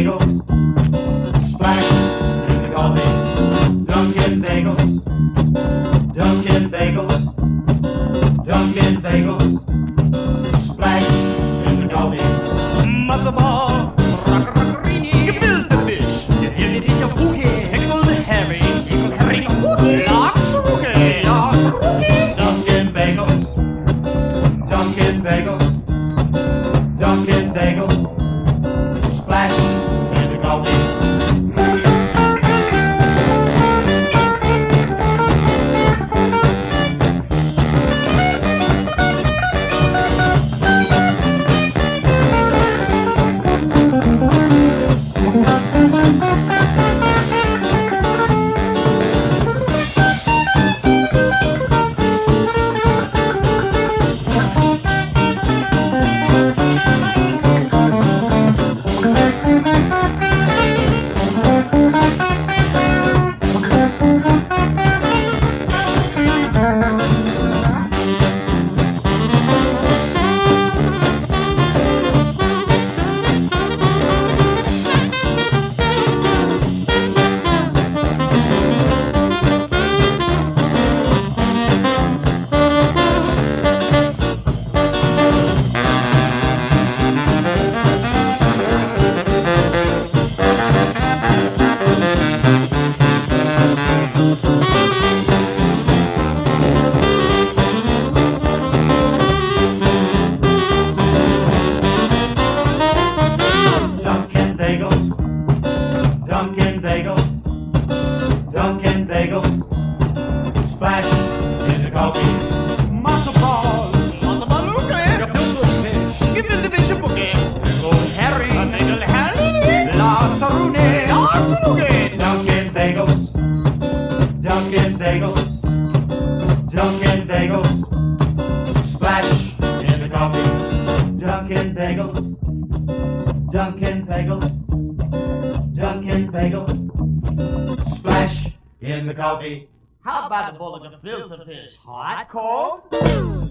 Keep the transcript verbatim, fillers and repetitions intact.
bagels. Splash, you call me Dunkin' Bagels. Dunkin' Bagels. Dunkin' Bagels. Splash, you call me matzo ball. Rock-a-rock-a-rini. You build the fish. You hear me dish of oogie. Hickled herring. Hickled herring. Oogie. Lox roogie. Lox roogie. Dunkin' Bagels. Dunkin' Bagels. Dunkin' Bagels. Splash in the coffee. Dunkin' Bagels, Dunkin' Bagels, splash in the coffee. Matzo balls, matzo baloogie, you build the fish, you build the fish a boogie. Hickled herring, a hickled herring, lobsteroonie, lobsteroonie. Dunkin' Bagels, Dunkin' Bagels, Dunkin' Bagels, splash in the coffee. Dunkin' Bagels, Dunkin' Bagels. Dunkin' Bagels, splash in the coffee. How about a bowl of the filter fish? Hot, cold?